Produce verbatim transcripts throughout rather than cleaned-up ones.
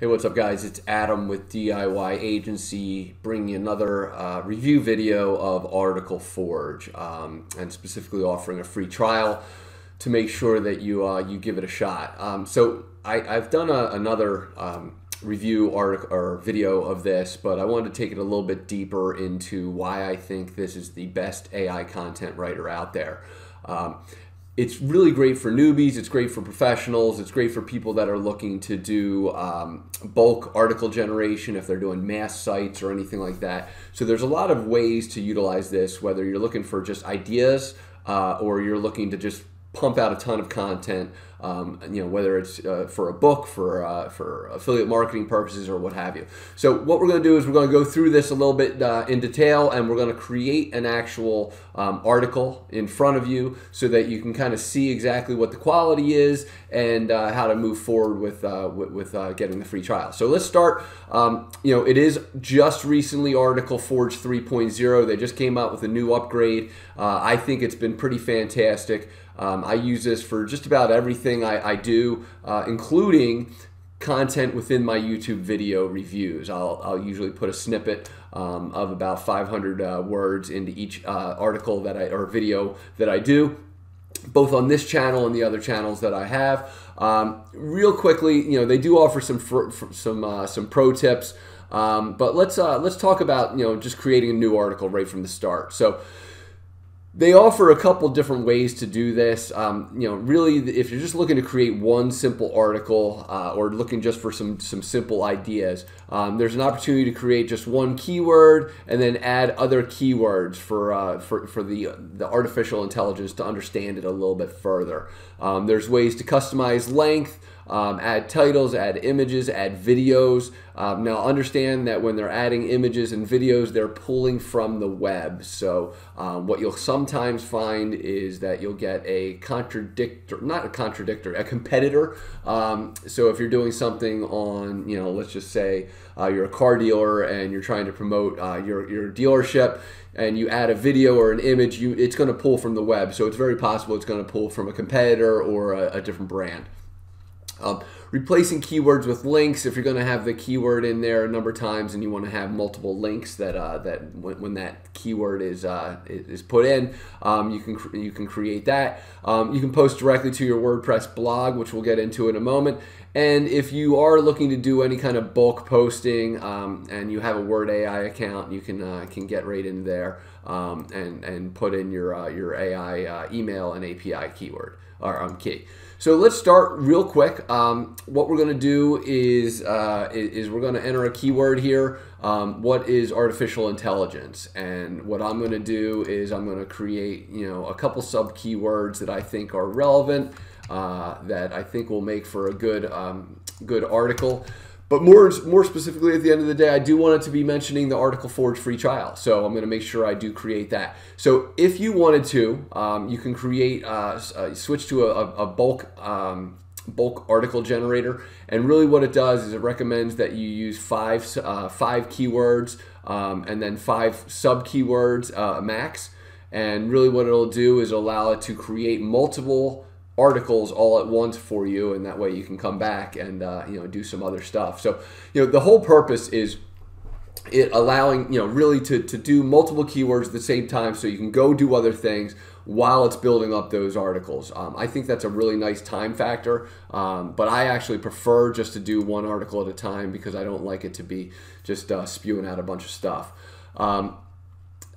Hey, what's up guys? It's Adam with D I Y Agency bringing you another uh, review video of Article Forge um, and specifically offering a free trial to make sure that you uh, you give it a shot. Um, so I, I've done a, another um, review article or video of this, but I wanted to take it a little bit deeper into why I think this is the best A I content writer out there. Um, It's really great for newbies, it's great for professionals, it's great for people that are looking to do um, bulk article generation if they're doing mass sites or anything like that. So there's a lot of ways to utilize this, whether you're looking for just ideas uh, or you're looking to just pump out a ton of content, um, you know, whether it's uh, for a book, for, uh, for affiliate marketing purposes or what have you. So what we're going to do is we're going to go through this a little bit uh, in detail, and we're going to create an actual um, article in front of you so that you can kind of see exactly what the quality is and uh, how to move forward with, uh, with, with uh, getting the free trial. So let's start. Um, you know, it is just recently Article Forge three point oh. They just came out with a new upgrade. Uh, I think it's been pretty fantastic. Um, I use this for just about everything I, I do, uh, including content within my YouTube video reviews. I'll, I'll usually put a snippet um, of about five hundred uh, words into each uh, article that I, or video that I do, both on this channel and the other channels that I have. Um, real quickly, you know, they do offer some fr fr some uh, some pro tips, um, but let's uh, let's talk about, you know, just creating a new article right from the start. So they offer a couple different ways to do this. Um, you know, really, if you're just looking to create one simple article uh, or looking just for some some simple ideas, um, there's an opportunity to create just one keyword and then add other keywords for uh, for for the the artificial intelligence to understand it a little bit further. Um, there's ways to customize length. Um, add titles, add images, add videos. Um, now understand that when they're adding images and videos, they're pulling from the web. So um, what you'll sometimes find is that you'll get a contradictor, not a contradictor, a competitor. Um, so if you're doing something on, you know, let's just say uh, you're a car dealer and you're trying to promote uh, your, your dealership, and you add a video or an image, you, it's going to pull from the web. So it's very possible it's going to pull from a competitor or a, a different brand. Um, replacing keywords with links. If you're going to have the keyword in there a number of times and you want to have multiple links that uh, that when, when that keyword is uh, is put in, um, you can you can create that. Um, you can post directly to your WordPress blog, which we'll get into in a moment. And if you are looking to do any kind of bulk posting um, and you have a Word A I account, you can uh, can get right in there um, and and put in your uh, your A I uh, email and A P I keyword or um, key. So let's start real quick. Um, what we're going to do is uh, is we're going to enter a keyword here. Um, what is artificial intelligence? And what I'm going to do is I'm going to create, you know, a couple sub keywords that I think are relevant, uh, that I think will make for a good um, good article. But more, more specifically, at the end of the day, I do want it to be mentioning the Article Forge free trial. So I'm going to make sure I do create that. So if you wanted to, um, you can create, uh, uh, switch to a, a bulk um, bulk article generator. And really what it does is it recommends that you use five, uh, five keywords um, and then five sub keywords uh, max. And really what it'll do is allow it to create multiple articles all at once for you, and that way you can come back and uh, you know, do some other stuff. So, you know, the whole purpose is it allowing, you know, really to, to do multiple keywords at the same time so you can go do other things while it's building up those articles. Um, I think that's a really nice time factor, um, but I actually prefer just to do one article at a time because I don't like it to be just uh, spewing out a bunch of stuff. Um,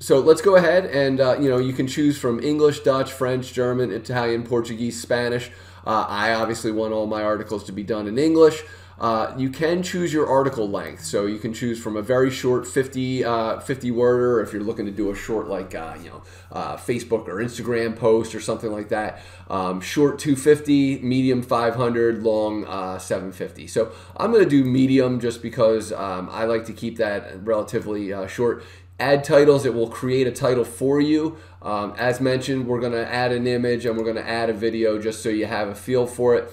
So let's go ahead and, uh, you know, you can choose from English, Dutch, French, German, Italian, Portuguese, Spanish. Uh, I obviously want all my articles to be done in English. Uh, you can choose your article length. So you can choose from a very short fifty, uh, fifty worder if you're looking to do a short, like, uh, you know, uh, Facebook or Instagram post or something like that. Um, short two fifty, medium five hundred, long uh, seven fifty. So I'm going to do medium just because um, I like to keep that relatively uh, short. Add titles, it will create a title for you. Um, as mentioned, we're going to add an image and we're going to add a video just so you have a feel for it.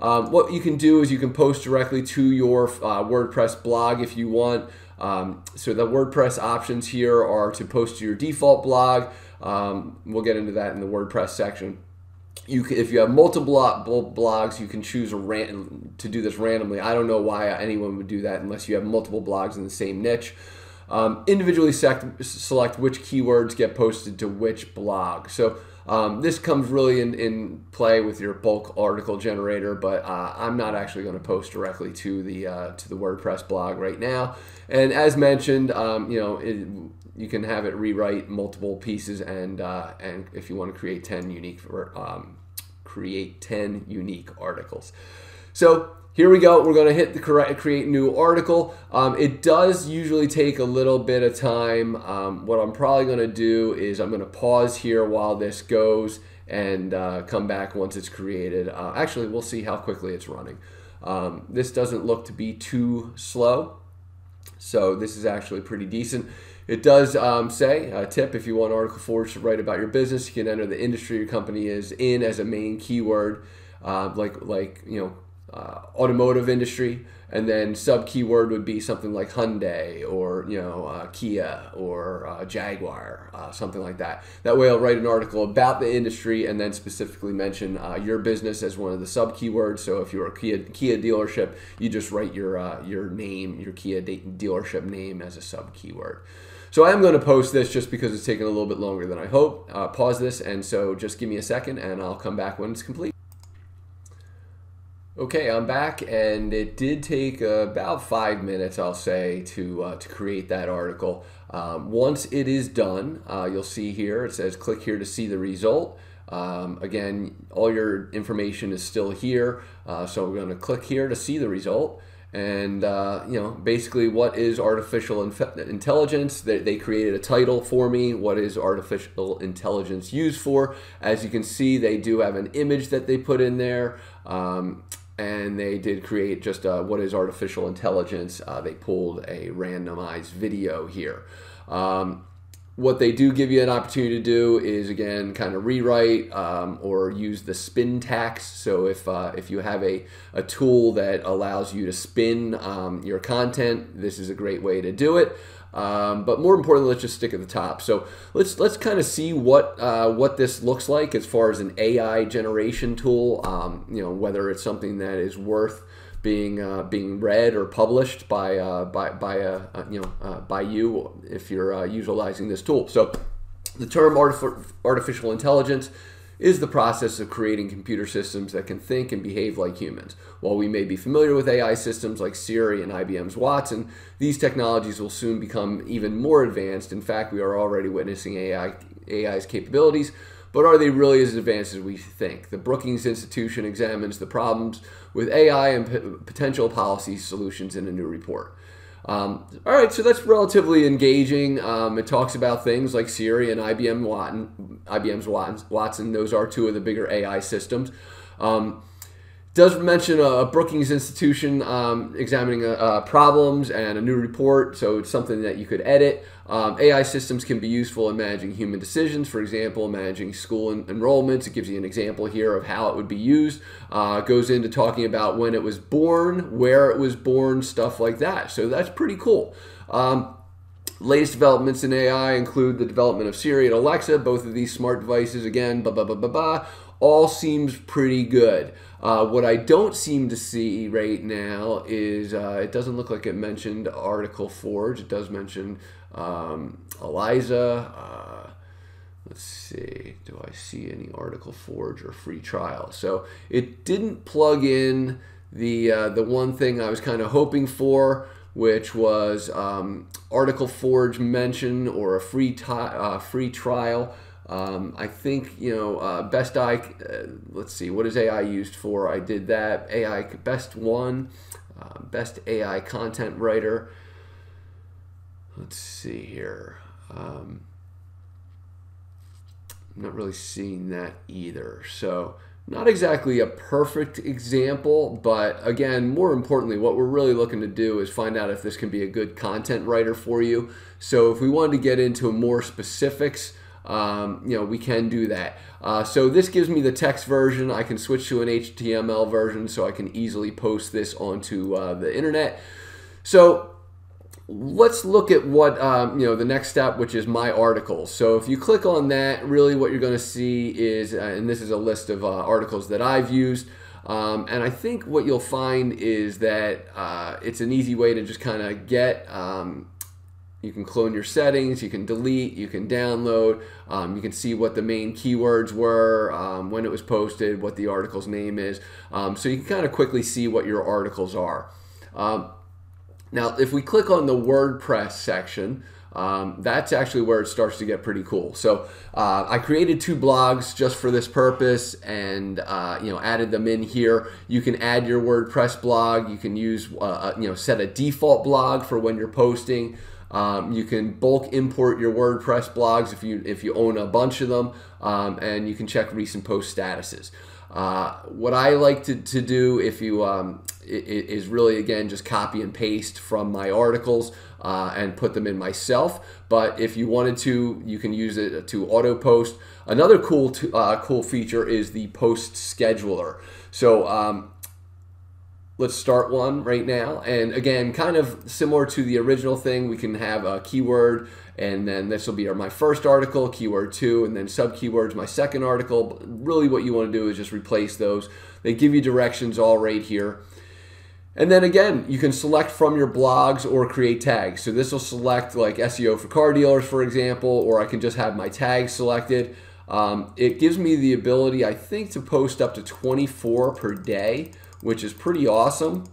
Um, what you can do is you can post directly to your uh, WordPress blog if you want. Um, so the WordPress options here are to post to your default blog. Um, we'll get into that in the WordPress section. You can, if you have multiple blogs, you can choose a ran to do this randomly. I don't know why anyone would do that unless you have multiple blogs in the same niche. Um, individually select, select which keywords get posted to which blog. So um, this comes really in, in play with your bulk article generator, but uh, I'm not actually going to post directly to the uh, to the WordPress blog right now. And as mentioned, um, you know, it, you can have it rewrite multiple pieces, and uh, and if you want to create ten unique or um, create ten unique articles. So here we go. We're going to hit the correct create new article. Um, it does usually take a little bit of time. Um, what I'm probably going to do is I'm going to pause here while this goes and uh, come back once it's created. Uh, actually, we'll see how quickly it's running. Um, this doesn't look to be too slow, so this is actually pretty decent. It does um, say, a tip, if you want Article Forge to write about your business, you can enter the industry your company is in as a main keyword, uh, like, like you know, Uh, automotive industry, and then sub keyword would be something like Hyundai or you know uh, Kia or uh, Jaguar, uh, something like that. That way I'll write an article about the industry and then specifically mention uh, your business as one of the sub keywords. So if you're a Kia, Kia dealership, you just write your uh, your name, your Kia de dealership name as a sub keyword. So I am going to post this just because it's taking a little bit longer than I hope. Uh, pause this, and so just give me a second and I'll come back when it's complete. Okay, I'm back, and it did take uh, about five minutes, I'll say, to, uh, to create that article. Um, once it is done, uh, you'll see here, it says click here to see the result. Um, again, all your information is still here, uh, so we're going to click here to see the result. And uh, you know, basically, what is artificial intelligence? They, they created a title for me. What is artificial intelligence used for? As you can see, they do have an image that they put in there. Um, And they did create just uh, what is artificial intelligence. Uh, they pulled a randomized video here. Um, what they do give you an opportunity to do is, again, kind of rewrite um, or use the spin tax. So if, uh, if you have a, a tool that allows you to spin um, your content, this is a great way to do it. Um, but more importantly, let's just stick at the top. So let's let's kind of see what uh, what this looks like as far as an A I generation tool. Um, you know, whether it's something that is worth being uh, being read or published by uh, by by a uh, you know uh, by you if you're uh, utilizing this tool. So the term artific artificial intelligence is the process of creating computer systems that can think and behave like humans. While we may be familiar with A I systems like Siri and I B M's Watson, these technologies will soon become even more advanced. In fact, we are already witnessing A I, A I's capabilities, but are they really as advanced as we think? The Brookings Institution examines the problems with A I and potential policy solutions in a new report. Um, all right, so that's relatively engaging. Um, it talks about things like Siri and I B M Watson. I B M's Watson, Watson, those are two of the bigger A I systems. Um, does mention a Brookings Institution um, examining uh, problems and a new report, so it's something that you could edit. Um, A I systems can be useful in managing human decisions, for example, managing school en enrollments. It gives you an example here of how it would be used. Uh, goes into talking about when it was born, where it was born, stuff like that. So that's pretty cool. Um, Latest developments in A I include the development of Siri and Alexa, both of these smart devices, again, blah, blah, blah, blah, blah. All seems pretty good. Uh, what I don't seem to see right now is uh, it doesn't look like it mentioned Article Forge. It does mention um, Eliza. Uh, let's see. Do I see any Article Forge or free trial? So it didn't plug in the, uh, the one thing I was kind of hoping for, which was um, Article Forge mention or a free, uh, free trial. Um, I think, you know, uh, best I, uh, let's see, what is A I used for? I did that. A I best one, uh, best A I content writer. Let's see here. Um, I'm not really seeing that either. So not exactly a perfect example, but again, more importantly, what we're really looking to do is find out if this can be a good content writer for you. So if we wanted to get into more specifics, Um, you know, we can do that. Uh, so this gives me the text version. I can switch to an H T M L version so I can easily post this onto uh, the internet. So let's look at what um, you know, the next step, which is my articles. So if you click on that, really what you're going to see is, uh, and this is a list of uh, articles that I've used, um, and I think what you'll find is that uh, it's an easy way to just kind of get, um, you can clone your settings, you can delete, you can download, um, you can see what the main keywords were, um, when it was posted, what the article's name is, um, so you can kind of quickly see what your articles are. Um, Now, if we click on the WordPress section, um, that's actually where it starts to get pretty cool. So uh, I created two blogs just for this purpose, and uh, you know, added them in here. You can add your WordPress blog. You can use uh, you know, set a default blog for when you're posting. Um, you can bulk import your WordPress blogs if you if you own a bunch of them, um, and you can check recent post statuses. Uh, what I like to, to do if you um, is really, again, just copy and paste from my articles uh, and put them in myself. But if you wanted to, you can use it to auto post. Another cool to, uh, cool feature is the post scheduler. So um, let's start one right now. And again, kind of similar to the original thing, we can have a keyword, and then this will be my first article, keyword two, and then sub-keywords, my second article. But really what you want to do is just replace those. They give you directions all right here. And then again, you can select from your blogs or create tags. So this will select like S E O for car dealers, for example, or I can just have my tags selected. Um, it gives me the ability, I think, to post up to twenty-four per day, which is pretty awesome.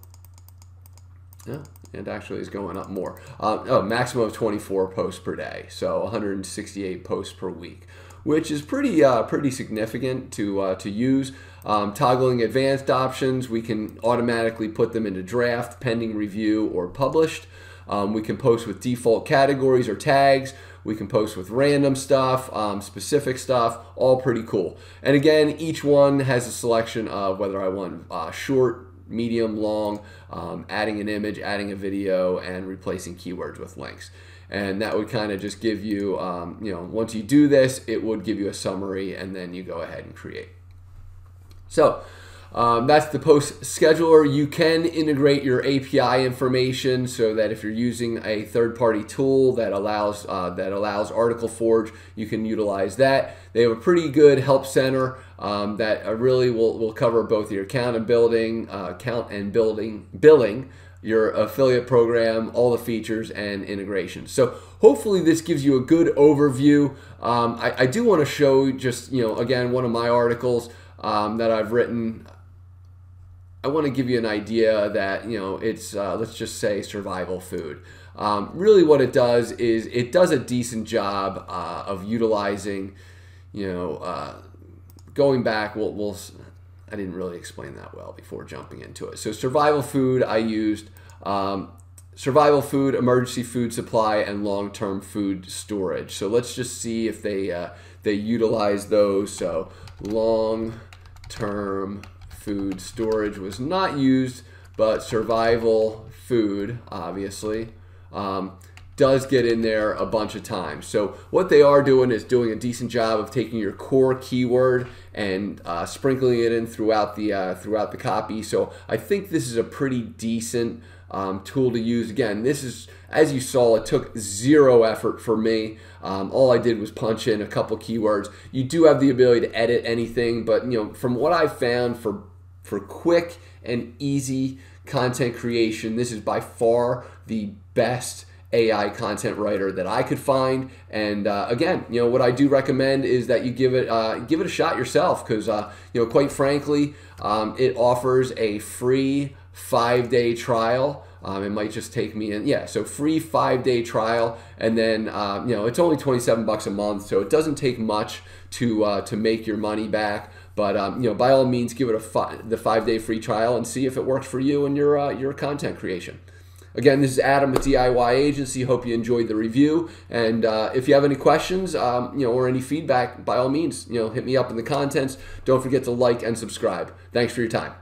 Yeah. And actually is going up more. Uh, oh, maximum of twenty-four posts per day, so one hundred sixty-eight posts per week, which is pretty uh, pretty significant to uh, to use. Um, toggling advanced options, we can automatically put them into draft, pending review, or published. Um, we can post with default categories or tags. We can post with random stuff, um, specific stuff, all pretty cool. And again, each one has a selection of whether I want uh, short, medium, long, um, adding an image, adding a video, and replacing keywords with links. And that would kind of just give you, um, you know, once you do this, it would give you a summary, and then you go ahead and create. So um, that's the post scheduler. You can integrate your A P I information so that if you're using a third-party tool that allows uh, that allows Article Forge, you can utilize that. They have a pretty good help center um, that really will will cover both your account and building, uh, account and building billing, your affiliate program, all the features and integrations. So hopefully this gives you a good overview. Um, I, I do want to show just, you know, again, one of my articles um, that I've written. I want to give you an idea that, you know, it's, uh, let's just say survival food. Um, really what it does is it does a decent job uh, of utilizing, you know, uh, going back, we'll, we'll I didn't really explain that well before jumping into it. So survival food, I used um, survival food, emergency food supply, and long-term food storage. So let's just see if they, uh, they utilize those. So long-term food storage was not used, but survival food, obviously, um, does get in there a bunch of times. So what they are doing is doing a decent job of taking your core keyword and uh, sprinkling it in throughout the uh, throughout the copy. So I think this is a pretty decent um, tool to use. Again, this is, as you saw, it took zero effort for me. Um, all I did was punch in a couple keywords. You do have the ability to edit anything, but you know, from what I found for for quick and easy content creation, this is by far the best A I content writer that I could find. And uh, again, you know, what I do recommend is that you give it uh, give it a shot yourself, because uh, you know, quite frankly, um, it offers a free five-day trial. Um, it might just take me in, yeah. So free five-day trial, and then um, you know, it's only twenty-seven bucks a month, so it doesn't take much to uh, to make your money back. But um, you know, by all means, give it a fi the five-day free trial and see if it works for you and your uh, your content creation. Again, this is Adam with D I Y Agency. Hope you enjoyed the review. And uh, if you have any questions, um, you know, or any feedback, by all means, you know, hit me up in the contents. Don't forget to like and subscribe. Thanks for your time.